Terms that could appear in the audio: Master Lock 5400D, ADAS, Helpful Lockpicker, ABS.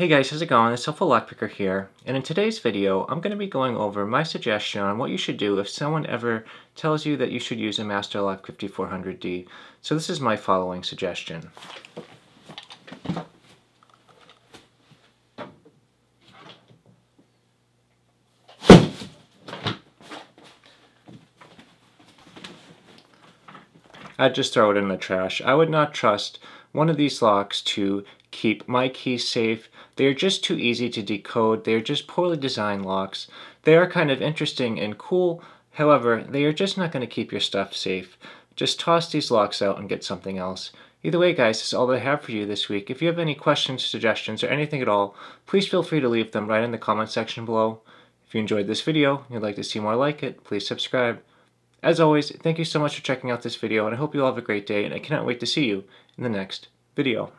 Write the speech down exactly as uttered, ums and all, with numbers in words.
Hey guys, how's it going? It's Helpful Lockpicker here, and in today's video I'm going to be going over my suggestion on what you should do if someone ever tells you that you should use a Master Lock fifty-four hundred D. So this is my following suggestion. I'd just throw it in the trash. I would not trust one of these locks to keep my keys safe. They're just too easy to decode. They're just poorly designed locks. They are kind of interesting and cool. However, they are just not going to keep your stuff safe. Just toss these locks out and get something else. Either way, guys, that's all that I have for you this week. If you have any questions, suggestions, or anything at all, please feel free to leave them right in the comment section below. If you enjoyed this video and you'd like to see more like it, please subscribe. As always, thank you so much for checking out this video, and I hope you all have a great day, and I cannot wait to see you in the next video.